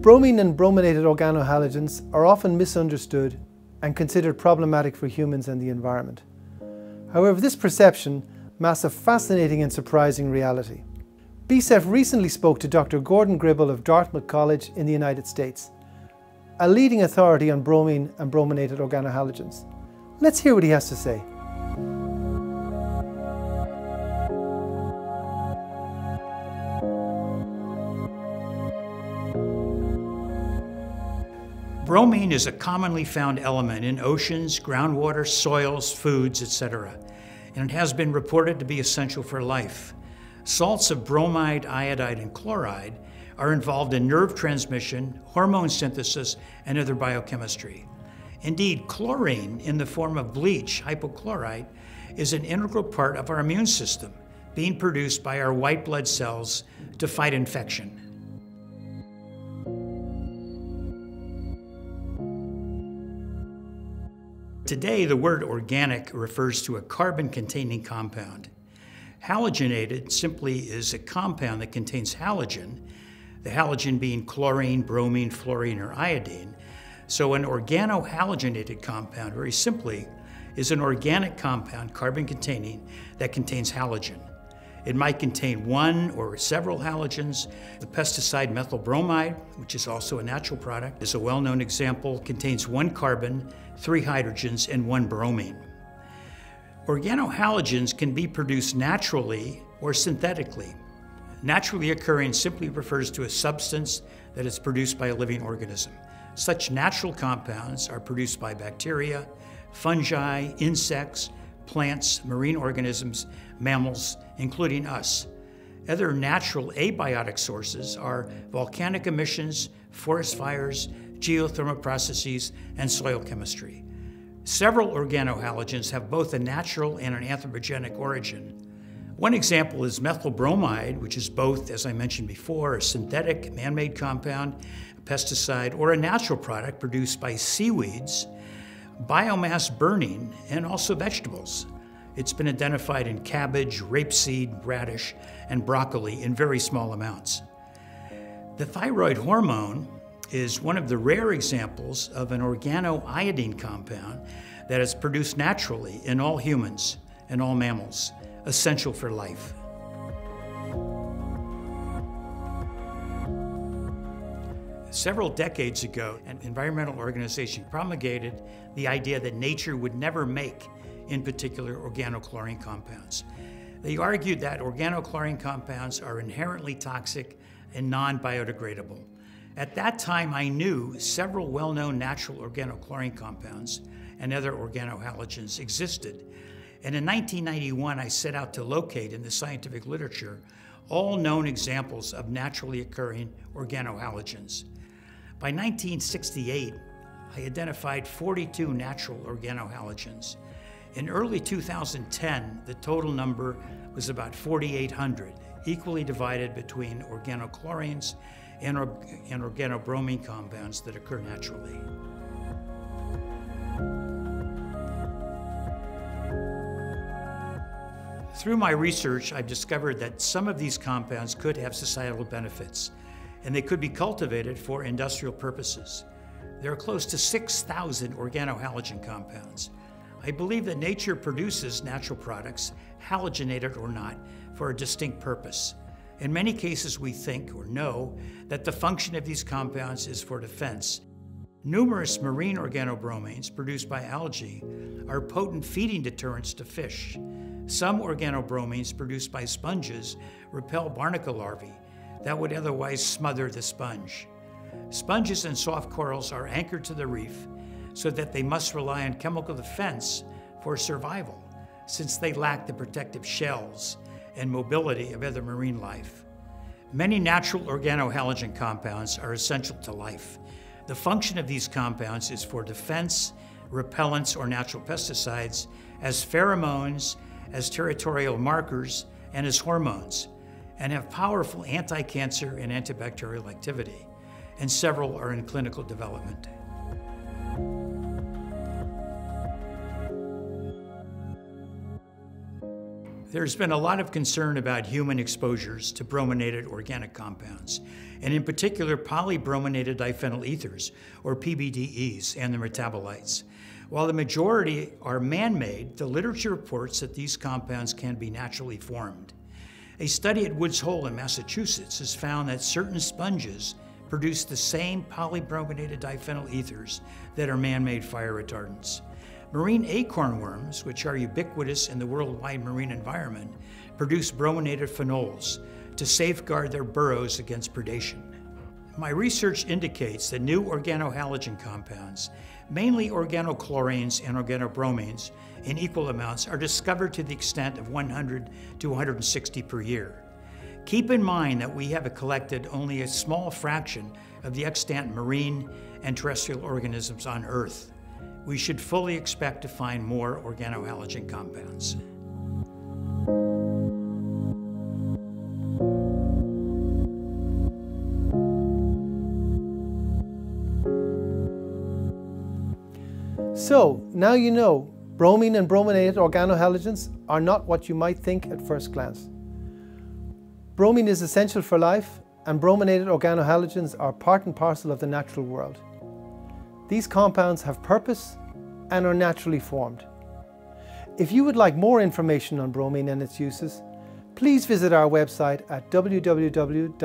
Bromine and brominated organohalogens are often misunderstood and considered problematic for humans and the environment. However, this perception masks a fascinating and surprising reality. BSEF recently spoke to Dr. Gordon Gribble of Dartmouth College in the United States, a leading authority on bromine and brominated organohalogens. Let's hear what he has to say. Bromine is a commonly found element in oceans, groundwater, soils, foods, etc., and it has been reported to be essential for life. Salts of bromide, iodide, and chloride are involved in nerve transmission, hormone synthesis, and other biochemistry. Indeed, chlorine in the form of bleach, hypochlorite, is an integral part of our immune system, being produced by our white blood cells to fight infection. Today, the word organic refers to a carbon-containing compound. Halogenated simply is a compound that contains halogen, the halogen being chlorine, bromine, fluorine, or iodine. So an organohalogenated compound, very simply, is an organic compound, carbon-containing, that contains halogen. It might contain one or several halogens. The pesticide methyl bromide, which is also a natural product, is a well-known example, contains one carbon, three hydrogens, and one bromine. Organohalogens can be produced naturally or synthetically. Naturally occurring simply refers to a substance that is produced by a living organism. Such natural compounds are produced by bacteria, fungi, insects, plants, marine organisms, mammals, including us. Other natural abiotic sources are volcanic emissions, forest fires, geothermal processes, and soil chemistry. Several organohalogens have both a natural and an anthropogenic origin. One example is methyl bromide, which is both, as I mentioned before, a synthetic man-made compound, a pesticide, or a natural product produced by seaweeds, biomass burning, and also vegetables. It's been identified in cabbage, rapeseed, radish, and broccoli in very small amounts. The thyroid hormone is one of the rare examples of an organoiodine compound that is produced naturally in all humans and all mammals, essential for life. Several decades ago, an environmental organization promulgated the idea that nature would never make, in particular, organochlorine compounds. They argued that organochlorine compounds are inherently toxic and non-biodegradable. At that time, I knew several well-known natural organochlorine compounds and other organohalogens existed. And in 1991, I set out to locate in the scientific literature all known examples of naturally occurring organohalogens. By 1968, I identified 42 natural organohalogens. In early 2010, the total number was about 4,800, equally divided between organochlorines and organobromine compounds that occur naturally. Through my research, I've discovered that some of these compounds could have societal benefits, and they could be cultivated for industrial purposes. There are close to 6,000 organohalogen compounds. I believe that nature produces natural products, halogenated or not, for a distinct purpose. In many cases, we think or know that the function of these compounds is for defense. Numerous marine organobromines produced by algae are potent feeding deterrents to fish. Some organobromines produced by sponges repel barnacle larvae that would otherwise smother the sponge. Sponges and soft corals are anchored to the reef so that they must rely on chemical defense for survival, since they lack the protective shells and mobility of other marine life. Many natural organohalogen compounds are essential to life. The function of these compounds is for defense, repellents, or natural pesticides, as pheromones, as territorial markers, and as hormones, and have powerful anti-cancer and antibacterial activity, and several are in clinical development. There's been a lot of concern about human exposures to brominated organic compounds, and in particular polybrominated diphenyl ethers, or PBDEs, and their metabolites. While the majority are man-made, the literature reports that these compounds can be naturally formed. A study at Woods Hole in Massachusetts has found that certain sponges produce the same polybrominated diphenyl ethers that are man-made fire retardants. Marine acorn worms, which are ubiquitous in the worldwide marine environment, produce brominated phenols to safeguard their burrows against predation. My research indicates that new organohalogen compounds, mainly organochlorines and organobromines, in equal amounts are discovered to the extent of 100 to 160 per year. Keep in mind that we have collected only a small fraction of the extant marine and terrestrial organisms on Earth. We should fully expect to find more organohalogen compounds. So, now you know, bromine and brominated organohalogens are not what you might think at first glance. Bromine is essential for life, and brominated organohalogens are part and parcel of the natural world. These compounds have purpose and are naturally formed. If you would like more information on bromine and its uses, please visit our website at www.bsef.org.